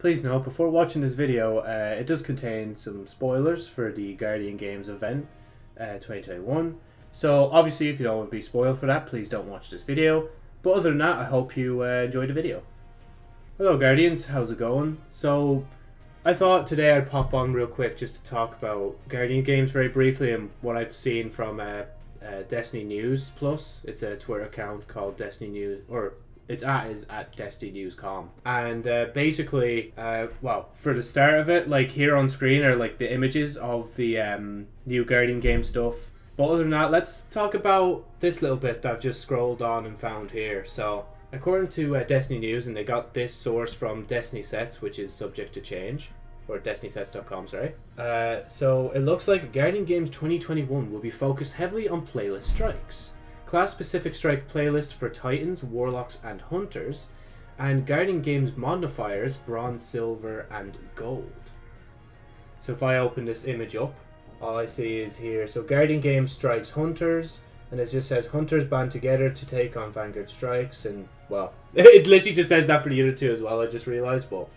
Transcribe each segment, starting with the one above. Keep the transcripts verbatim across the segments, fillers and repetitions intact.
Please note, before watching this video, uh, it does contain some spoilers for the Guardian Games event uh, twenty twenty-one. So obviously if you don't want to be spoiled for that, please don't watch this video. But other than that, I hope you uh, enjoy the video. Hello Guardians, how's it going? So I thought today I'd pop on real quick just to talk about Guardian Games very briefly and what I've seen from uh, uh, Destiny News Plus. It's a Twitter account called Destiny News, or its at is at Destiny News dot com. And uh, basically, uh, well, for the start of it, like here on screen are like the images of the um, new Guardian Games stuff. But other than that, let's talk about this little bit that I've just scrolled on and found here. So, according to uh, Destiny News, and they got this source from Destiny Sets, which is subject to change, or Destiny Sets dot com, sorry. Uh, so, it looks like Guardian Games twenty twenty-one will be focused heavily on playlist strikes. Class-specific strike playlists for Titans, Warlocks, and Hunters, and Guardian Games modifiers, Bronze, Silver, and Gold. So if I open this image up, all I see is here, so Guardian Games strikes Hunters, and it just says Hunters band together to take on Vanguard strikes, and well, it literally just says that for the other two as well, I just realised, but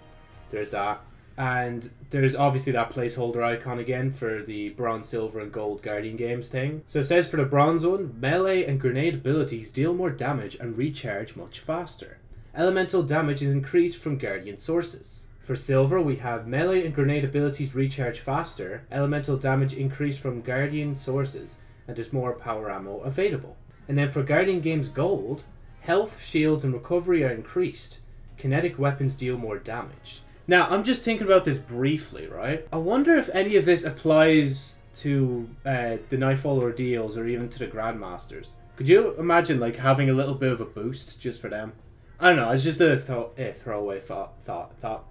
there's that. And there's obviously that placeholder icon again for the Bronze, Silver and Gold Guardian Games thing. So it says for the Bronze one, melee and grenade abilities deal more damage and recharge much faster. Elemental damage is increased from Guardian sources. For Silver, we have melee and grenade abilities recharge faster, elemental damage increased from Guardian sources, and there's more power ammo available. And then for Guardian Games Gold, health, shields and recovery are increased. Kinetic weapons deal more damage. Now, I'm just thinking about this briefly, right? I wonder if any of this applies to uh, the Nightfall ordeals or even to the Grandmasters. Could you imagine, like, having a little bit of a boost just for them? I don't know, it's just a th eh, throwaway thought, thought, thought.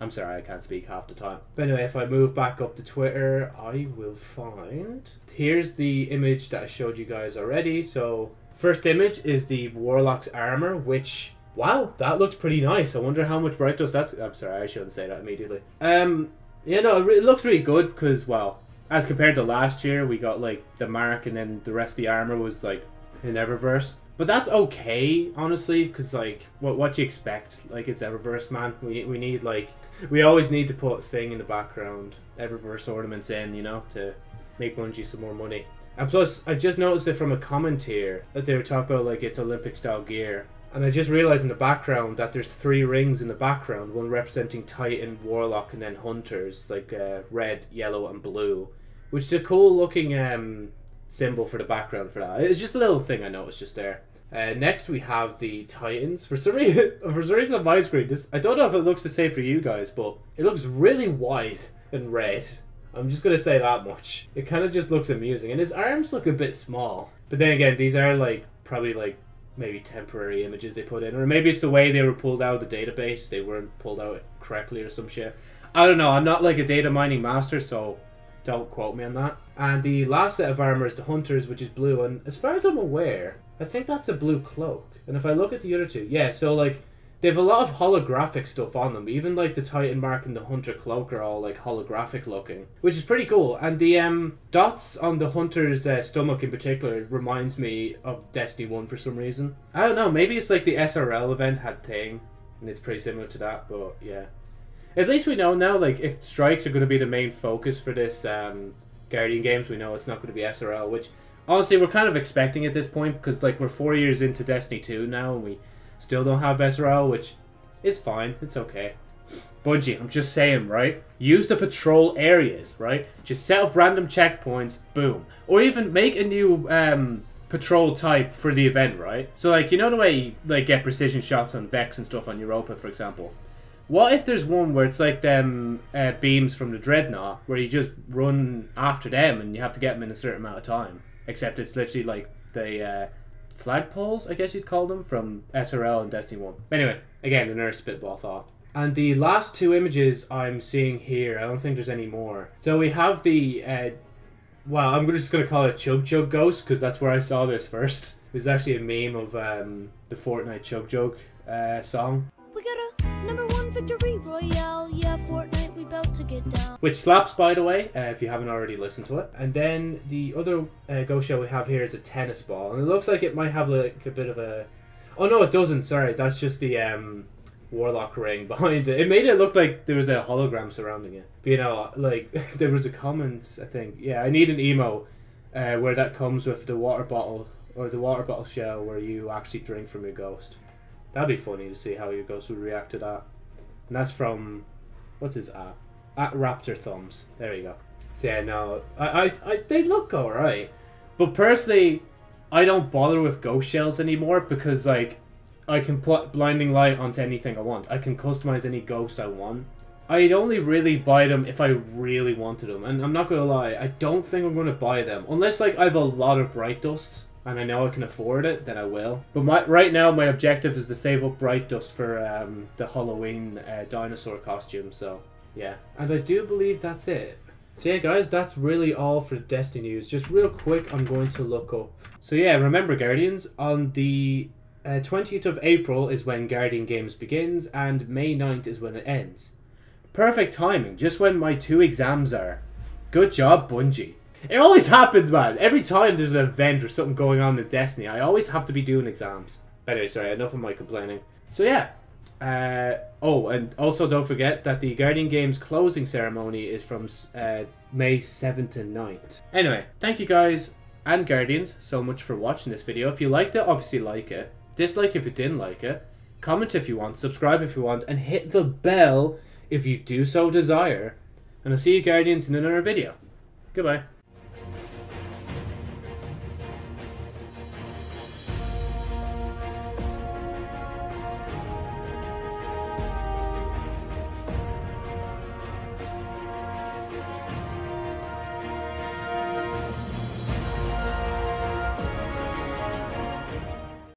I'm sorry, I can't speak half the time. But anyway, if I move back up to Twitter, I will find... Here's the image that I showed you guys already. So, first image is the Warlock's armor, which... wow, that looks pretty nice. I wonder how much brightness that's... I'm sorry, I shouldn't say that immediately. Um, yeah, no, it looks really good because, well, as compared to last year, we got, like, the mark and then the rest of the armor was, like, in Eververse. But that's okay, honestly, because, like, what what you expect? Like, it's Eververse, man. We, we need, like... we always need to put a thing in the background, Eververse ornaments in, you know, to make Bungie some more money. And plus, I just noticed it from a comment here that they were talking about, like, it's Olympic-style gear. And I just realised in the background that there's three rings in the background, one representing Titan, Warlock, and then Hunters, like uh, red, yellow, and blue, which is a cool looking um, symbol for the background for that. It's just a little thing I noticed just there. Uh, next we have the Titans. For some reason, for some reason on my screen, this, I don't know if it looks the same for you guys, but it looks really wide and red. I'm just going to say that much. It kind of just looks amusing, and his arms look a bit small. But then again, these are like probably like maybe temporary images they put in, or maybe it's the way they were pulled out of the database, they weren't pulled out correctly or some shit. I don't know, I'm not like a data mining master, so don't quote me on that. And the last set of armor is the Hunters, which is blue, and as far as I'm aware, I think that's a blue cloak. And if I look at the other two, yeah, so like, they have a lot of holographic stuff on them, even like the Titan mark and the Hunter cloak are all like holographic looking, which is pretty cool. And the um, dots on the Hunter's uh, stomach in particular reminds me of Destiny one for some reason. I don't know, maybe it's like the S R L event had thing, and it's pretty similar to that, but yeah. At least we know now, like, if strikes are going to be the main focus for this um, Guardian Games, we know it's not going to be S R L, which honestly we're kind of expecting at this point, because like we're four years into Destiny two now, and we... still don't have S R L, which is fine. It's okay. Bungie, I'm just saying, right? Use the patrol areas, right? Just set up random checkpoints, boom. Or even make a new um, patrol type for the event, right? So, like, you know the way you like, get precision shots on Vex and stuff on Europa, for example? What if there's one where it's like them uh, beams from the Dreadnought, where you just run after them and you have to get them in a certain amount of time? Except it's literally like the... Uh, flagpoles, I guess you'd call them, from S R L and Destiny one. Anyway, again, another spitball thought. And the last two images I'm seeing here, I don't think there's any more. So we have the, uh, well, I'm just going to call it Chug Jug Ghost, because that's where I saw this first. It was actually a meme of um, the Fortnite Chug Jug uh, song. We got a number one victory royale, yeah, Fortnite, we about to get down. Which slaps, by the way, uh, if you haven't already listened to it. And then the other uh, ghost show we have here is a tennis ball. And it looks like it might have like a bit of a... oh no, it doesn't, sorry. That's just the um, warlock ring behind it. It made it look like there was a hologram surrounding it. But, you know, like, there was a comment, I think, yeah, I need an emo uh, where that comes with the water bottle, or the water bottle shell where you actually drink from your ghost. That'd be funny to see how your ghost would react to that. And that's from, what's his app? At Raptor Thumbs. There you go. So yeah, no, I, I, I, they look alright. But personally, I don't bother with ghost shells anymore because, like, I can put blinding light onto anything I want. I can customize any ghost I want. I'd only really buy them if I really wanted them. And I'm not going to lie, I don't think I'm going to buy them. Unless, like, I have a lot of bright dust and I know I can afford it, then I will. But my, right now, my objective is to save up bright dust for um, the Halloween uh, dinosaur costume, so yeah. And I do believe that's it. So yeah, guys, that's really all for Destiny News. Just real quick, I'm going to look up. So yeah, remember, Guardians, on the uh, twentieth of April is when Guardian Games begins, and May ninth is when it ends. Perfect timing, just when my two exams are. Good job, Bungie. It always happens, man. Every time there's an event or something going on in Destiny, I always have to be doing exams. But anyway, sorry, enough of my complaining. So yeah. Uh, oh, and also don't forget that the Guardian Games closing ceremony is from uh, May seventh to ninth. Anyway, thank you guys and Guardians so much for watching this video. If you liked it, obviously like it. Dislike if you didn't like it. Comment if you want. Subscribe if you want. And hit the bell if you do so desire. And I'll see you Guardians in another video. Goodbye.